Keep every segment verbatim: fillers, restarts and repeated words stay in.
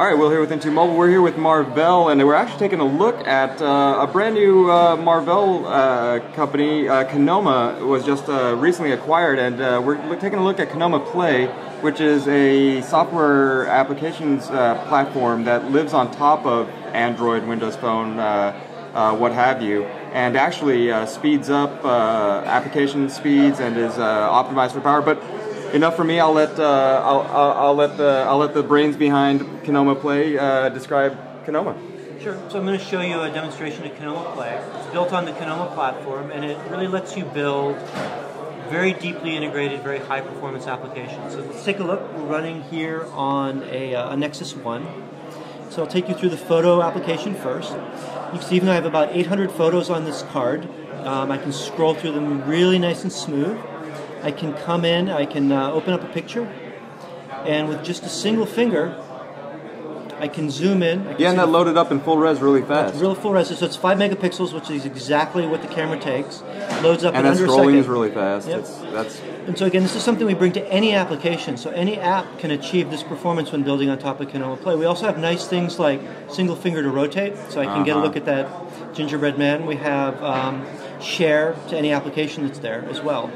Alright, we're here with IntoMobile. We're here with Marvell, and we're actually taking a look at uh, a brand new uh, Marvell uh, company. Uh, Kinoma was just uh, recently acquired, and uh, we're taking a look at Kinoma Play, which is a software applications uh, platform that lives on top of Android, Windows Phone, uh, uh, what have you, and actually uh, speeds up uh, application speeds and is uh, optimized for power. But enough for me. I'll let uh, I'll, I'll, I'll let the I'll let the brains behind Kinoma Play uh, describe Kinoma. Sure. So I'm going to show you a demonstration of Kinoma Play. It's built on the Kinoma platform, and it really lets you build very deeply integrated, very high performance applications. So let's take a look. We're running here on a, uh, a Nexus One. So I'll take you through the photo application first. You can see even I have about eight hundred photos on this card. Um, I can scroll through them really nice and smooth. I can come in, I can uh, open up a picture, and with just a single finger, I can zoom in. Can yeah, and that loaded up in full res really fast. Real full res, so it's five megapixels, which is exactly what the camera takes. Loads up and in under a second. And that scrolling is really fast. Yep. It's, that's... And so again, this is something we bring to any application, so any app can achieve this performance when building on top of Kinoma Play. We also have nice things like single finger to rotate, so I can uh-huh. get a look at that gingerbread man. We have um, share to any application that's there as well.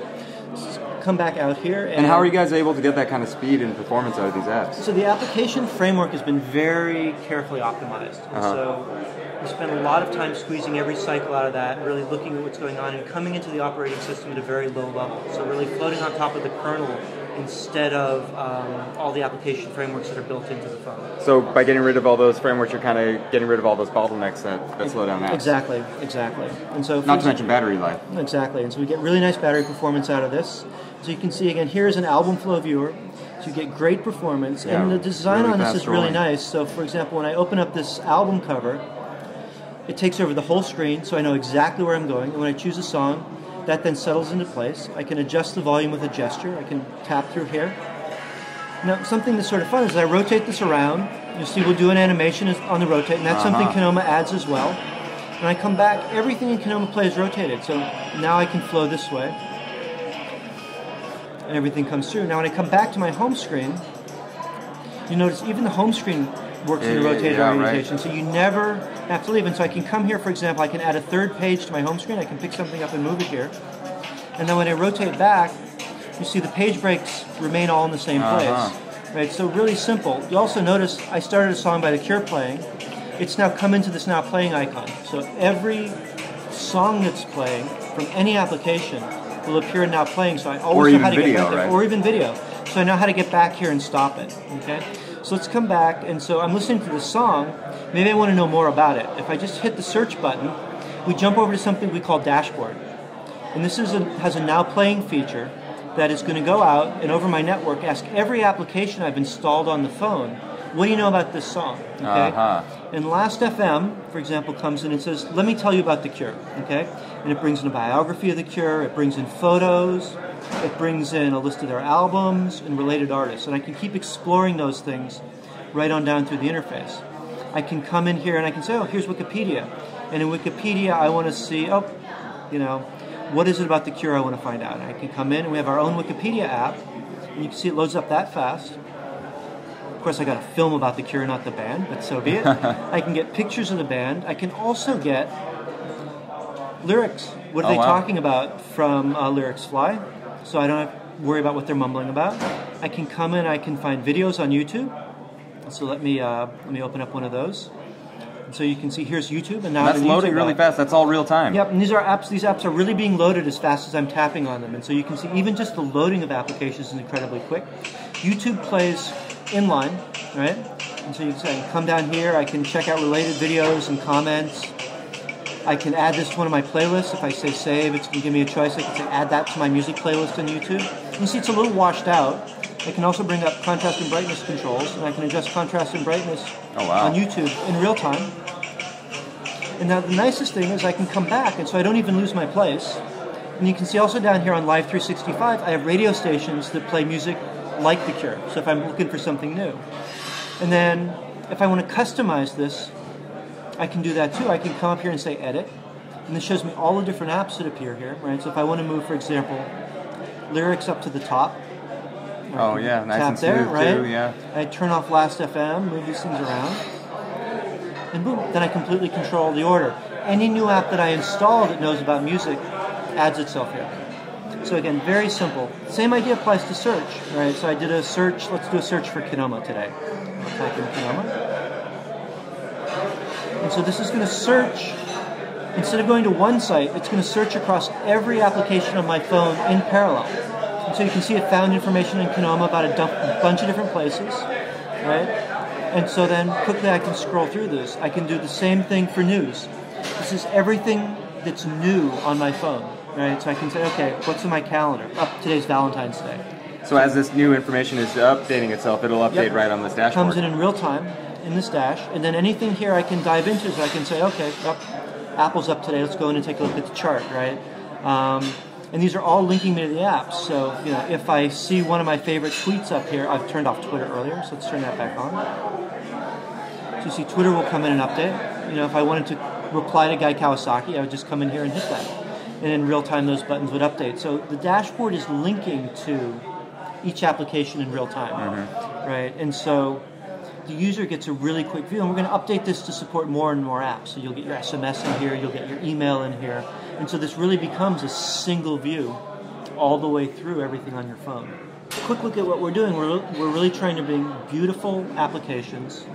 Come back out here. And, and how are you guys able to get that kind of speed and performance out of these apps? So the application framework has been very carefully optimized. And uh-huh. so we spend a lot of time squeezing every cycle out of that, really looking at what's going on and coming into the operating system at a very low level. So really floating on top of the kernel instead of um, all the application frameworks that are built into the phone. So by getting rid of all those frameworks, you're kind of getting rid of all those bottlenecks that, that slow down apps. Exactly, exactly. And so not to mention battery life. Exactly, and so we get really nice battery performance out of this. So you can see again, here is an album flow viewer, so you get great performance, yeah, and the design really on this is really nice. So for example, when I open up this album cover, it takes over the whole screen, so I know exactly where I'm going, and when I choose a song, that then settles into place. I can adjust the volume with a gesture. I can tap through here. Now, something that's sort of fun is I rotate this around. You'll see we'll do an animation on the rotate, and that's uh-huh. something Kinoma adds as well. When I come back, everything in Kinoma Play is rotated, so now I can flow this way. And everything comes through. Now, when I come back to my home screen, you notice even the home screen works yeah, in the rotated yeah, orientation, right. so you never have to leave. And so I can come here, for example, I can add a third page to my home screen, I can pick something up and move it here. And then when I rotate back, you see the page breaks remain all in the same place. Uh-huh. Right? So really simple. You also notice I started a song by The Cure playing. It's now come into this now playing icon. So every song that's playing from any application will appear in now playing, so I always know how to get back there. Or even video. So I know how to get back here and stop it. Okay? So let's come back, and so I'm listening to the song, maybe I want to know more about it. If I just hit the search button, we jump over to something we call dashboard. And this is a, has a now playing feature that is going to go out and over my network, ask every application I've installed on the phone, what do you know about this song? Okay? Uh-huh. And Last dot F M, for example, comes in and says, let me tell you about The Cure. Okay? And it brings in a biography of The Cure, it brings in photos, it brings in a list of their albums and related artists, and I can keep exploring those things right on down through the interface. I can come in here and I can say, oh, here's Wikipedia, and in Wikipedia I want to see, oh, you know, what is it about The Cure I want to find out? And I can come in and we have our own Wikipedia app, and you can see it loads up that fast. Of course I got a film about The Cure, not the band, but so be it. I can get pictures of the band. I can also get lyrics. What are oh, they wow. talking about from uh, LyricsFly? So I don't have to worry about what they're mumbling about. I can come in, I can find videos on YouTube. So let me uh, let me open up one of those. And so you can see here's YouTube, and now that's loading really fast. That's all real time. Yep, and these are apps. These apps are really being loaded as fast as I'm tapping on them. And so you can see even just the loading of applications is incredibly quick. YouTube plays inline, right? And so you can see, I can come down here. I can check out related videos and comments. I can add this to one of my playlists. If I say save, it's going to give me a choice. I can say add that to my music playlist on YouTube. You can see it's a little washed out. I can also bring up contrast and brightness controls, and I can adjust contrast and brightness oh, wow. on YouTube in real time. And now the nicest thing is I can come back, and so I don't even lose my place. And you can see also down here on Live three sixty-five, I have radio stations that play music like The Cure, so if I'm looking for something new. And then if I want to customize this, I can do that too. I can come up here and say edit, and this shows me all the different apps that appear here, right? So if I want to move, for example, lyrics up to the top, Oh yeah, nice tap and smooth there, right? Too, yeah. I turn off Last dot F M, move these things around, and boom, then I completely control the order. Any new app that I install that knows about music adds itself here. So again, very simple. Same idea applies to search, right? So I did a search, let's do a search for Kinoma today. I'll type in Kinoma. And so this is going to search, instead of going to one site, it's going to search across every application on my phone in parallel. And so you can see it found information in Kinoma about a dump, a bunch of different places, right? And so then quickly I can scroll through this. I can do the same thing for news. This is everything that's new on my phone, right? So I can say, okay, what's in my calendar? Oh, today's Valentine's Day. So as this new information is updating itself, it'll update yep. right on this dashboard. It comes in in real time in this dash, and then anything here I can dive into, so I can say, okay, yep, Apple's up today, let's go in and take a look at the chart, right? Um, and these are all linking me to the apps, so you know, if I see one of my favorite tweets up here, I've turned off Twitter earlier, so let's turn that back on. So you see Twitter will come in and update. You know, if I wanted to reply to Guy Kawasaki, I would just come in here and hit that. And in real time, those buttons would update. So the dashboard is linking to each application in real time, mm-hmm. right? And so the user gets a really quick view, and we're going to update this to support more and more apps. So you'll get your S M S in here, you'll get your email in here. And so this really becomes a single view all the way through everything on your phone. A quick look at what we're doing. We're, we're really trying to bring beautiful applications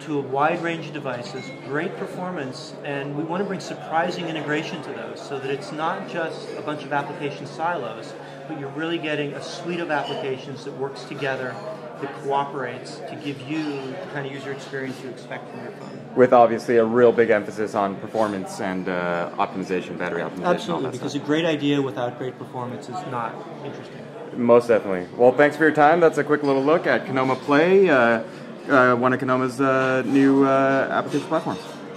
to a wide range of devices, great performance, and we want to bring surprising integration to those so that it's not just a bunch of application silos, but you're really getting a suite of applications that works together, that cooperates to give you the kind of user experience you expect from your phone. With obviously a real big emphasis on performance and uh, optimization, battery optimization. Absolutely, because stuff. A great idea without great performance is not interesting. Most definitely. Well, thanks for your time. That's a quick little look at Kinoma Play. Uh, Uh, one of Kinoma's uh, new uh, application platforms.